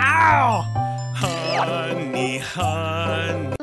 Ow! Honey, honey.